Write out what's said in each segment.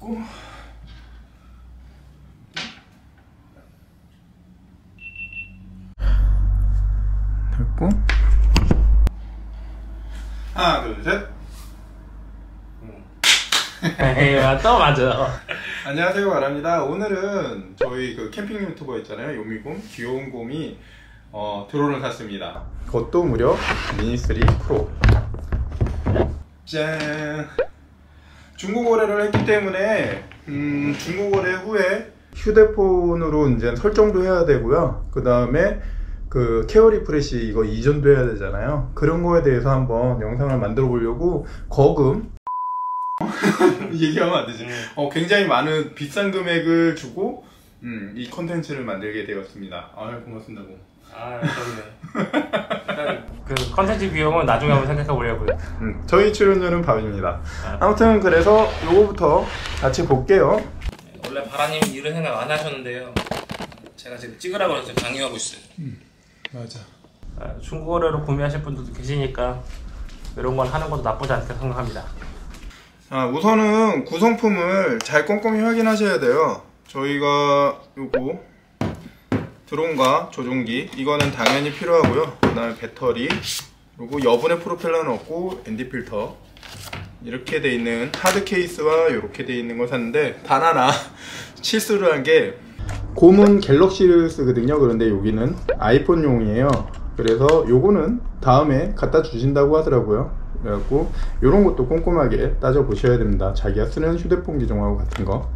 잡고 됐고, 하나 둘 셋. 에이, 또 맞아. 안녕하세요, 바라입니다. 오늘은 저희 그 캠핑 유튜버 있잖아요, 요미곰, 귀여운 곰이 드론을 샀습니다. 그것도 무려 미니3 프로. 짠. 중고 거래를 했기 때문에 중고 거래 후에 휴대폰으로 이제 설정도 해야 되고요. 그 다음에 그 케어리프레쉬 이거 이전도 해야 되잖아요. 그런 거에 대해서 한번 영상을 만들어 보려고 거금 얘기하면 안 되지. 굉장히 많은 비싼 금액을 주고 이 컨텐츠를 만들게 되었습니다. 아유, 고맙습니다. 아유, 감사합니다. 그 컨텐츠 비용은 나중에 한번 생각해 보려고요. 저희 출연료는 밥입니다. 아무튼 그래서 요거부터 같이 볼게요. 원래 바라님 이런 생각 안 하셨는데요, 제가 지금 찍으라고 해서 강요하고 있어요. 맞아. 중고거래로 구매하실 분들도 계시니까 이런 걸 하는 것도 나쁘지 않게 생각합니다. 우선은 구성품을 잘 꼼꼼히 확인하셔야 돼요. 저희가 요거 드론과 조종기, 이거는 당연히 필요하고요. 그 다음에 배터리, 그리고 여분의 프로펠러는 없고 ND필터, 이렇게 돼 있는 하드 케이스와 이렇게 돼 있는 걸 샀는데, 단 하나 실수를 한 게, 곰은 갤럭시를 쓰거든요. 그런데 여기는 아이폰용이에요. 그래서 요거는 다음에 갖다 주신다고 하더라고요. 그래갖고 요런 것도 꼼꼼하게 따져 보셔야 됩니다. 자기가 쓰는 휴대폰 기종하고 같은 거.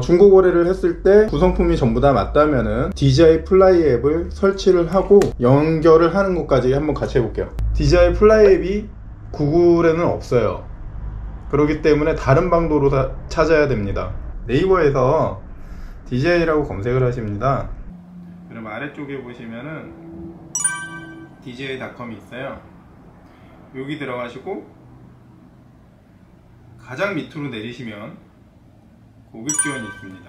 중고 거래를 했을 때 구성품이 전부 다 맞다면은 DJI 플라이 앱을 설치를 하고 연결을 하는 것까지 한번 같이 해볼게요. DJI 플라이 앱이 구글에는 없어요. 그렇기 때문에 다른 방도로 다 찾아야 됩니다. 네이버에서 DJI라고 검색을 하십니다. 그럼 아래쪽에 보시면은 DJI.com이 있어요. 여기 들어가시고 가장 밑으로 내리시면 고객지원이 있습니다.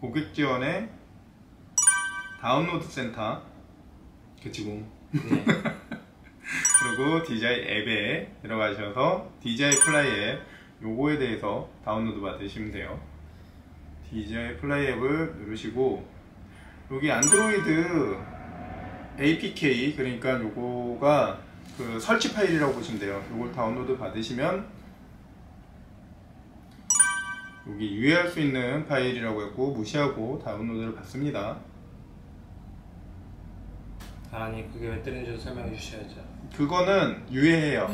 고객지원에 다운로드 센터, 그치고 네. 그리고 DJI 앱에 들어가셔서 DJI 플라이 앱, 요거에 대해서 다운로드 받으시면 돼요. DJI 플라이 앱을 누르시고 여기 안드로이드 APK, 그러니까 요거가 그 설치 파일이라고 보시면 돼요. 이걸 다운로드 받으시면 여기 유예할 수 있는 파일이라고 했고 무시하고 다운로드를 받습니다. 아니, 그게 왜 뜨는지 설명해 주셔야죠. 그거는 유예해요.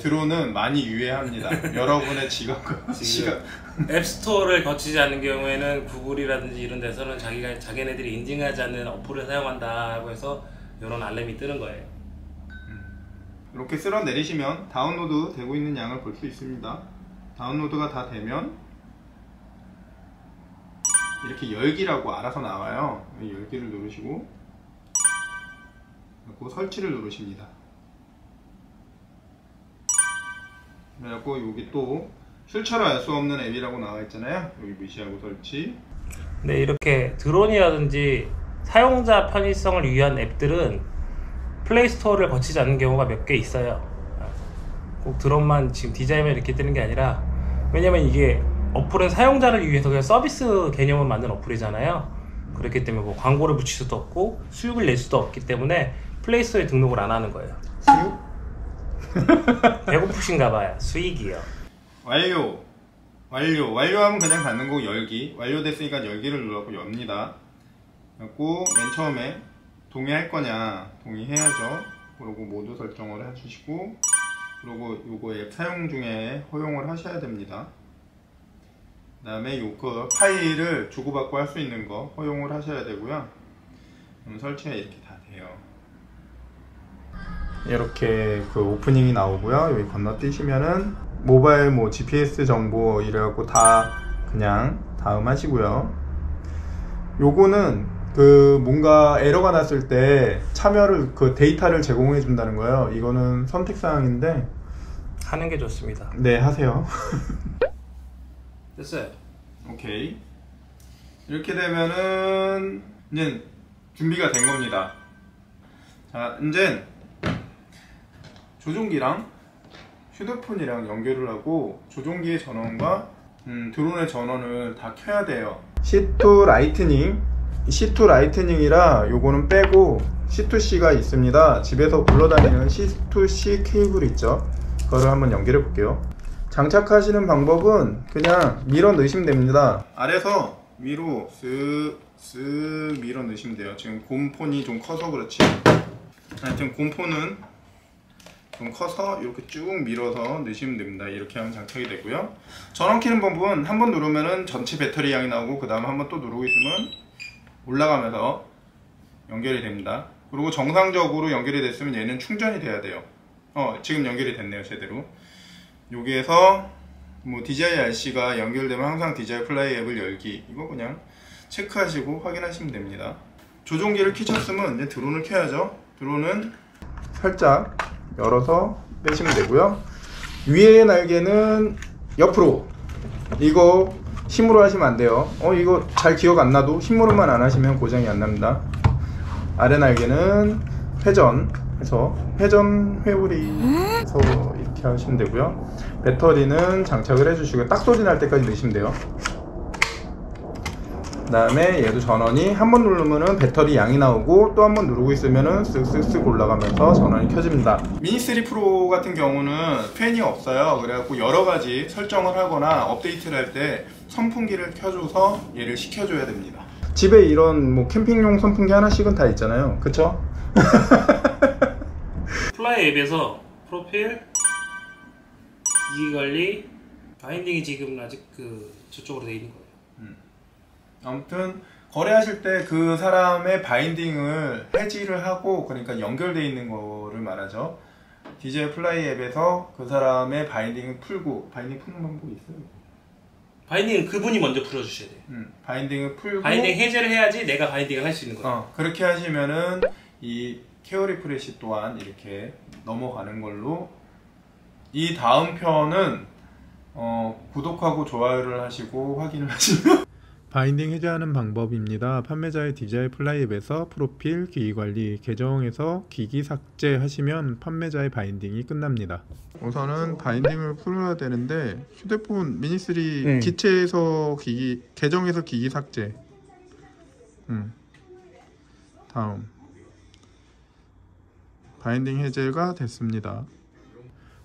드론은 많이 유예합니다. 여러분의 직업과 시간. 앱스토어를 거치지 않는 경우에는 구글이라든지 이런 데서는 자기네들이 인증하지 않는 어플을 사용한다고 해서 이런 알림이 뜨는 거예요. 이렇게 쓸어 내리시면 다운로드 되고 있는 양을 볼 수 있습니다. 다운로드가 다 되면 이렇게 열기라고 알아서 나와요. 열기를 누르시고 그리고 설치를 누르십니다. 그리고 여기 또 출처를 알 수 없는 앱이라고 나와 있잖아요. 여기 무시하고 설치. 네, 이렇게 드론이라든지 사용자 편의성을 위한 앱들은 플레이스토어를 거치지 않는 경우가 몇 개 있어요. 꼭 드론만 지금 디자인만 이렇게 뜨는 게 아니라, 왜냐면 이게 어플은 사용자를 위해서 그냥 서비스 개념을 만든 어플이잖아요. 그렇기 때문에 뭐 광고를 붙일 수도 없고 수익을 낼 수도 없기 때문에 플레이스토어에 등록을 안 하는 거예요. 수익? 배고프신가 봐요. 수익이요. 완료! 완료! 완료하면 그냥 닫는 거고, 열기 완료됐으니까 열기를 눌러서 엽니다. 그리고 맨 처음에 동의할 거냐, 동의해야죠. 그리고 모두 설정을 해주시고, 그리고 요거 앱 사용 중에 허용을 하셔야 됩니다. 그 다음에 요거 파일을 주고받고 할 수 있는 거 허용을 하셔야 되고요. 그럼 설치가 이렇게 다 돼요. 이렇게 그 오프닝이 나오고요. 여기 건너뛰시면은 모바일 뭐 GPS 정보 이래갖고 다 그냥 다음 하시고요. 요거는 그 뭔가 에러가 났을 때 참여를, 그 데이터를 제공해 준다는 거예요. 이거는 선택사항인데 하는 게 좋습니다. 네, 하세요. 됐어요. 오케이. 이렇게 되면은 이제 준비가 된 겁니다. 자, 이제 조종기랑 휴대폰이랑 연결을 하고 조종기의 전원과 드론의 전원을 다 켜야 돼요. C2 라이트닝이라 요거는 빼고 C2C가 있습니다. 집에서 굴러다니는 C2C 케이블 있죠. 그거를 한번 연결해 볼게요. 장착하시는 방법은 그냥 밀어 넣으시면 됩니다. 아래서 위로 쓱쓱 밀어 넣으시면 돼요. 지금 곰폰이 좀 커서 그렇지. 하여튼 곰폰은 좀 커서 이렇게 쭉 밀어서 넣으시면 됩니다. 이렇게 하면 장착이 되고요. 전원 켜는 방법은 한번 누르면은 전체 배터리 양이 나오고 그 다음에 한번 또 누르고 있으면 올라가면서 연결이 됩니다. 그리고 정상적으로 연결이 됐으면 얘는 충전이 돼야 돼요. 지금 연결이 됐네요. 제대로. 여기에서 뭐 DJI RC가 연결되면 항상 DJI 플라이 앱을 열기, 이거 그냥 체크하시고 확인하시면 됩니다. 조종기를 켜셨으면 이제 드론을 켜야죠. 드론은 살짝 열어서 빼시면 되고요. 위에 날개는 옆으로, 이거 힘으로 하시면 안 돼요. 이거 잘 기억 안 나도 힘으로만 안 하시면 고장이 안 납니다. 아래 날개는 회전해서 회전 회오리에서 이렇게 하시면 되고요. 배터리는 장착을 해주시고 딱 소리 날 때까지 넣으시면 돼요. 그 다음에 얘도 전원이 한번 누르면은 배터리 양이 나오고 또 한번 누르고 있으면은 쓱쓱쓱 올라가면서 전원이 켜집니다. 미니3 프로 같은 경우는 팬이 없어요. 그래갖고 여러가지 설정을 하거나 업데이트를 할 때 선풍기를 켜줘서 얘를 식혀줘야 됩니다. 집에 이런 뭐 캠핑용 선풍기 하나씩은 다 있잖아요. 그쵸? 플라이 앱에서 프로필, 기기관리, 바인딩이 지금 아직 저쪽으로 돼 있는 거예요. 아무튼 거래하실 때 그 사람의 바인딩을 해지를 하고, 그러니까 연결되어 있는 거를 말하죠. DJI 플라이 앱에서 그 사람의 바인딩을 풀고, 바인딩 푸는 방법이 있어요? 바인딩은 그분이 먼저 풀어주셔야 돼요. 바인딩을 풀고 바인딩 해제를 해야지 내가 바인딩을 할 수 있는 거예요. 그렇게 하시면은 이 케어리프레쉬 또한 이렇게 넘어가는 걸로. 이 다음 편은 구독하고 좋아요를 하시고 확인을 하시면 바인딩 해제하는 방법입니다. 판매자의 DJI 플라이 앱에서 프로필, 기기관리, 계정에서 기기 삭제하시면 판매자의 바인딩이 끝납니다. 우선은 바인딩을 풀어야 되는데 휴대폰 미니3 기체에서 기기, 계정에서 기기 삭제. 다음 바인딩 해제가 됐습니다.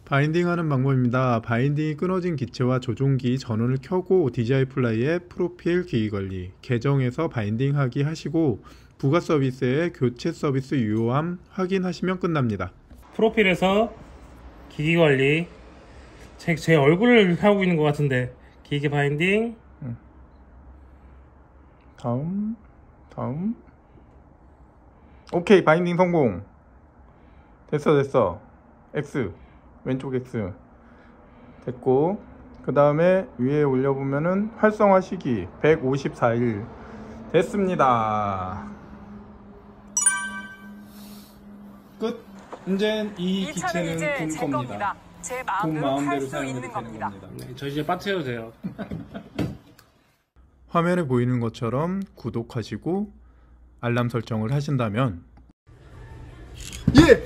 바인딩하는 방법입니다. 바인딩이 끊어진 기체와 조종기 전원을 켜고 DJI 플라이의 프로필 기기관리, 계정에서 바인딩하기 하시고 부가 서비스의 교체 서비스 유효함 확인하시면 끝납니다. 프로필에서 기기관리, 제 얼굴을 하고 있는 것 같은데 기기 바인딩, 다음 오케이, 바인딩 성공. 됐어 X, 왼쪽 X 됐고, 그 다음에 위에 올려보면은 활성화 시기 154일 됐습니다. 끝. 이제 이 기체는 제 겁니다. 제 마음대로 할 수 있는 겁니다. 네, 저 이제 빠트려도 돼요. 화면에 보이는 것처럼 구독하시고 알람 설정을 하신다면 예!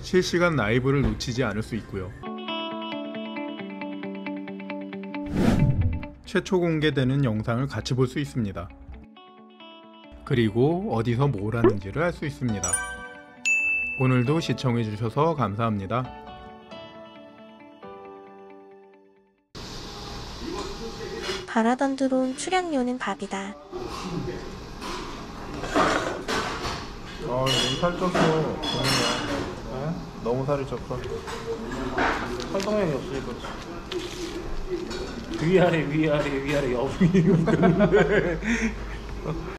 실시간 라이브를 놓치지 않을 수 있고요. 최초 공개되는 영상을 같이 볼 수 있습니다. 그리고 어디서 뭘 하는지를 알 수 있습니다. 오늘도 시청해주셔서 감사합니다. 바라던드론 출연료는 밥이다. 살쪘어. 네? 너무 살이 쪘어. 활동량이 없으니까 위아래 여분이 웃겼는데